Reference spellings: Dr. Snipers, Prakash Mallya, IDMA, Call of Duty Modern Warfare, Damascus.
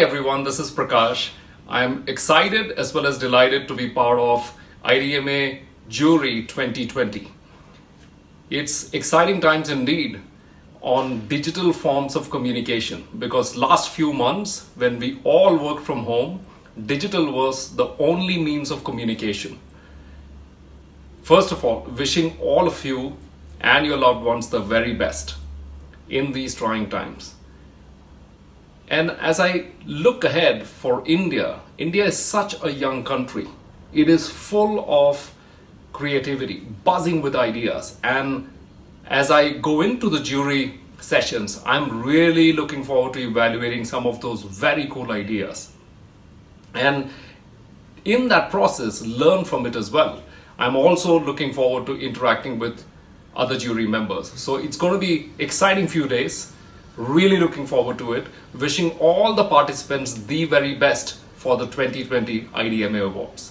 Hi everyone, this is Prakash. I am excited as well as delighted to be part of IDMA Jury 2020. It's exciting times indeed on digital forms of communication, because last few months when we all worked from home, digital was the only means of communication. First of all, wishing all of you and your loved ones the very best in these trying times. And as I look ahead for India, India is such a young country. It is full of creativity, buzzing with ideas. And as I go into the jury sessions, I'm really looking forward to evaluating some of those very cool ideas. And in that process, learn from it as well. I'm also looking forward to interacting with other jury members. So it's going to be exciting few days. Really looking forward to it. Wishing all the participants the very best for the 2020 IDMA Awards.